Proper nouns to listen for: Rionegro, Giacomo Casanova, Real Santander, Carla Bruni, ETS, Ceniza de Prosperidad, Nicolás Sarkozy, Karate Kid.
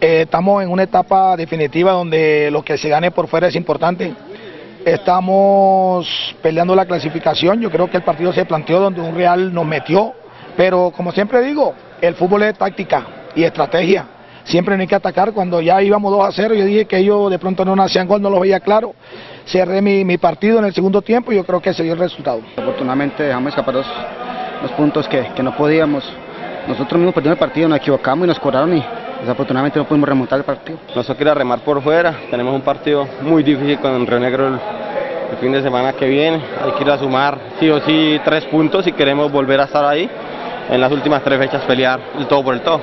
Estamos en una etapa definitiva donde lo que se gane por fuera es importante. Estamos peleando la clasificación. Yo creo que el partido se planteó donde un Real nos metió, pero como siempre digo, el fútbol es táctica y estrategia. Siempre no hay que atacar. Cuando ya íbamos 2-0, yo dije que ellos de pronto no hacían gol, no lo veía claro. Cerré mi partido en el segundo tiempo y yo creo que se dio el resultado. Afortunadamente dejamos escapar los puntos que no podíamos. Nosotros mismos perdimos el partido, nos equivocamos y nos cobraron y desafortunadamente no pudimos remontar el partido. Nosotros queremos remar por fuera, tenemos un partido muy difícil con Rionegro el fin de semana que viene. Hay que ir a sumar sí o sí 3 puntos si queremos volver a estar ahí. En las últimas 3 fechas pelear el todo por el todo.